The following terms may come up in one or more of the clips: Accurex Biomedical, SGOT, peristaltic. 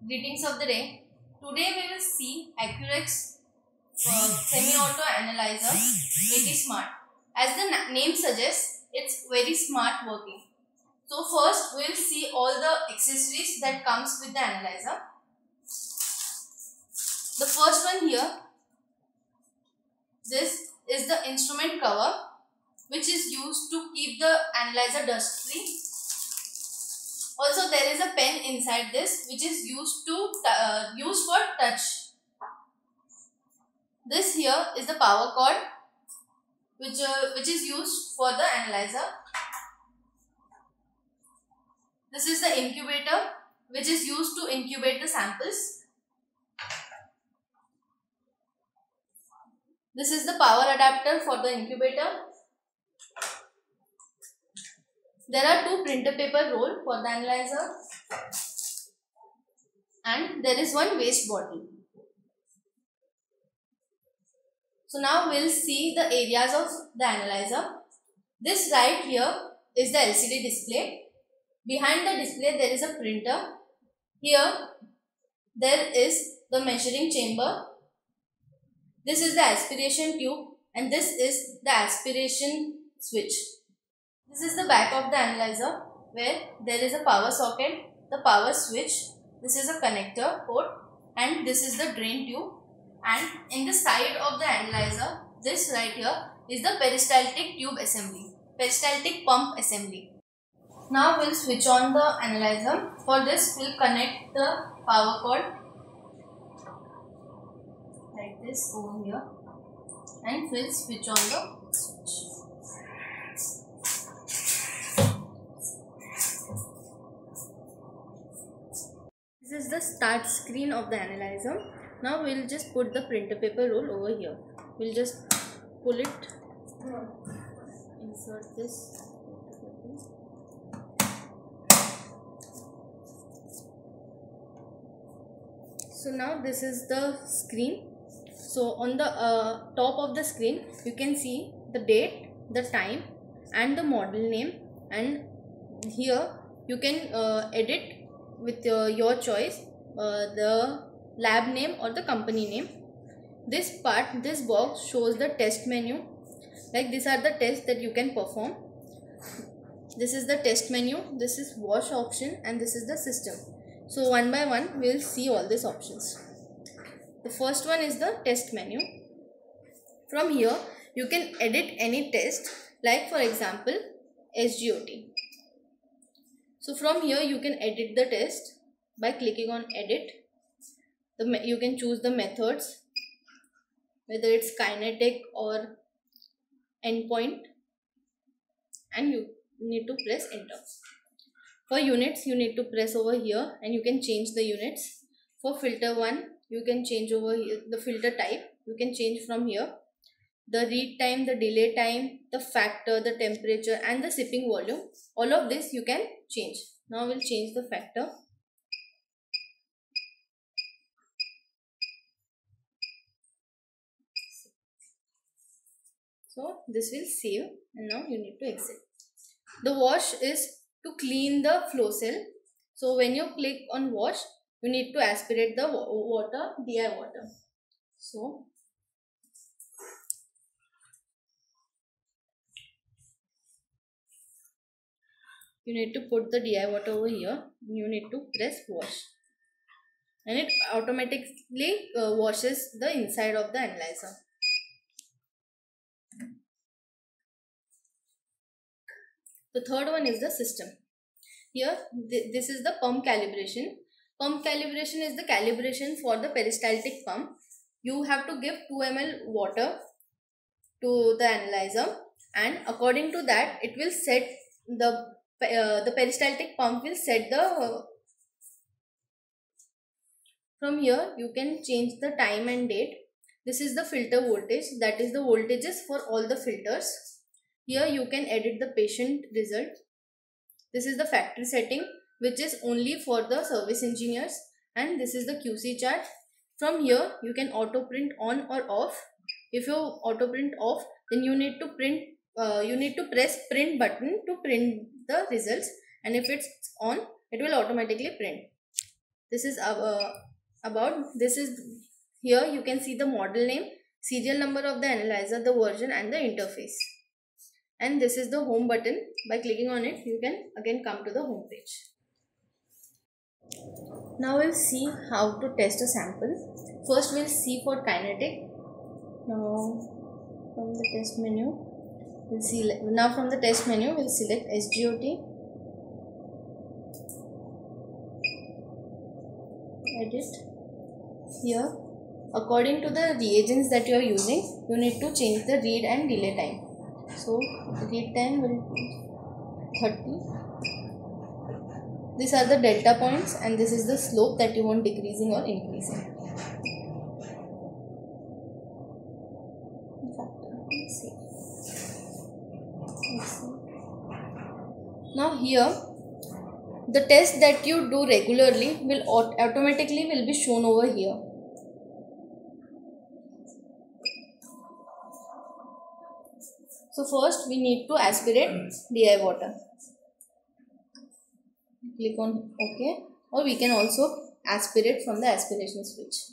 Greetings of the day. Today we will see Accurex semi-auto analyzer. It is smart. As the name suggests, it's very smart working. So first we will see all the accessories that comes with the analyzer. The first one here, this is the instrument cover, which is used to keep the analyzer dust free. Also, there is a pen inside this, which is used to use for touch. This here is the power cord, which is used for the analyzer. This is the incubator, which is used to incubate the samples. This is the power adapter for the incubator. There are two printer paper roll for the analyzer, and there is one waste bottle. So now we'll see the areas of the analyzer. This right here is the LCD display. Behind the display there is a printer. Here there is the measuring chamber. This is the aspiration tube, and this is the aspiration switch. This is the back of the analyzer, where there is a power socket, the power switch, this is a connector port, and this is the drain tube. And in the side of the analyzer, this right here is the peristaltic tube assembly, peristaltic pump assembly. Now we'll switch on the analyzer. For this we'll connect the power cord like this over here, and we'll switch on the switch. This is the start screen of the analyzer. Now we'll just put the printer paper roll over here. We'll just pull it, insert this, so now this is the screen. So on the top of the screen you can see the date, the time, and the model name, and here you can edit with your choice the lab name or the company name. This part, this box shows the test menu. Like, these are the tests that you can perform. This is the test menu, this is wash option, and this is the system. So one by one we will see all these options. The first one is the test menu. From here you can edit any test, like for example SGOT. So from here you can edit the test by clicking on edit. You can choose the methods, whether it's kinetic or endpoint, and you need to press enter. For units you need to press over here, and you can change the units. For filter 1 you can change over here the filter type. You can change from here the read time, the delay time, the factor, the temperature, and the sipping volume. All of this you can change. Now we'll change the factor. So this will save, and now you need to exit. The wash is to clean the flow cell. So when you click on wash, you need to aspirate the water, DI water. So you need to put the DI water over here. You need to press wash, and it automatically washes the inside of the analyzer. The third one is the system. Here this is the pump calibration. Pump calibration is the calibration for the peristaltic pump. You have to give 2 ml water to the analyzer, and according to that it will set the peristaltic pump will set the From here you can change the time and date. This is the filter voltage, that is the voltages for all the filters. Here you can edit the patient result. This is the factory setting, which is only for the service engineers, and this is the QC chart. From here you can auto print on or off. If you auto print off, then you need to press print button to print the results, and if it's on, it will automatically print. This is here you can see the model name, serial number of the analyzer, the version and the interface. And this is the home button. By clicking on it, you can again come to the home page. Now we'll see how to test a sample. First we'll see for kinetic. Now from the test menu, we'll see. Now from the test menu, we'll select SGOT. Edit. Here, according to the reagents that you are using, you need to change the read and delay time. So read time will be 30. These are the delta points, and this is the slope that you want decreasing or increasing. Now here the test that you do regularly will automatically will be shown over here. So first we need to aspirate DI water. Click on OK, or we can also aspirate from the aspiration switch.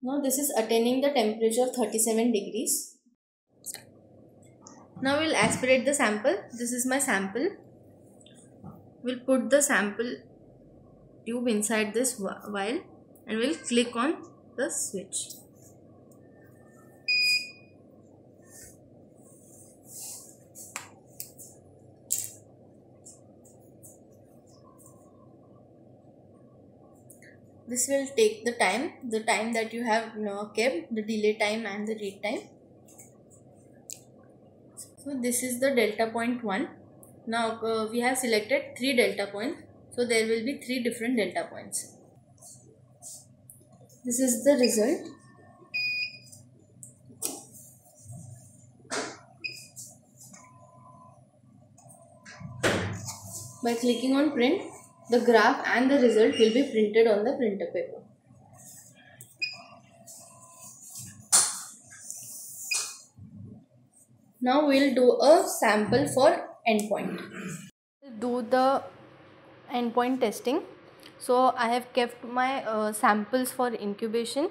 Now this is attaining the temperature of 37 degrees. Now we'll aspirate the sample. This is my sample. We'll put the sample tube inside this vial and we'll click on the switch. This will take the time that you have now kept, the delay time and the read time. So this is the delta point 1. Now we have selected 3 delta points, so there will be 3 different delta points. This is the result. By clicking on print, the graph and the result will be printed on the printer paper. Now we'll do a sample for endpoint. Do the endpoint testing. So I have kept my samples for incubation.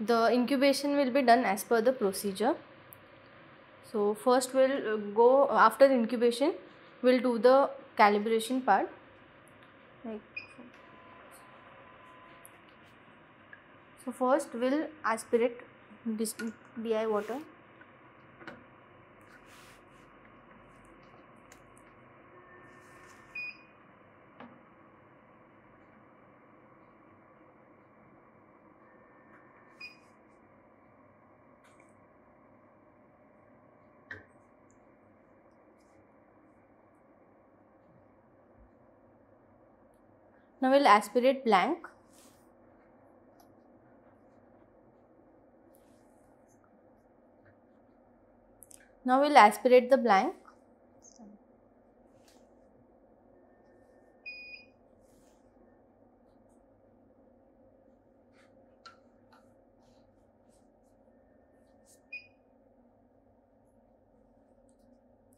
The incubation will be done as per the procedure. So first we'll go after incubation, we'll do the calibration part. So first we'll aspirate this DI water. Now we'll aspirate blank. Now we'll aspirate the blank.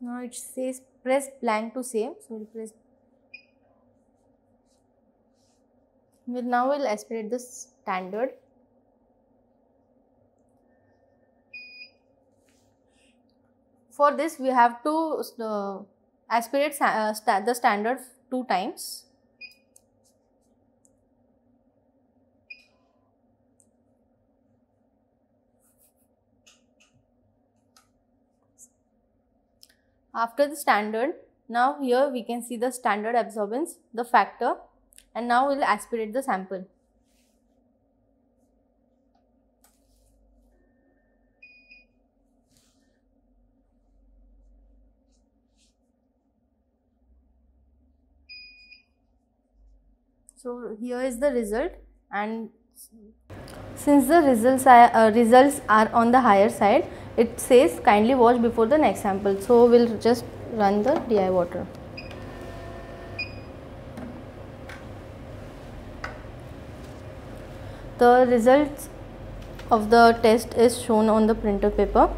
Now it says press blank to save, so we'll press. Now we'll aspirate the standard. For this we have to aspirate the standard 2 times. After the standard, now here we can see the standard absorbance, the factor. And now we'll aspirate the sample. So here is the result, and since the results are on the higher side, it says kindly wash before the next sample. So we'll just run the DI water. The results of the test is shown on the printer paper.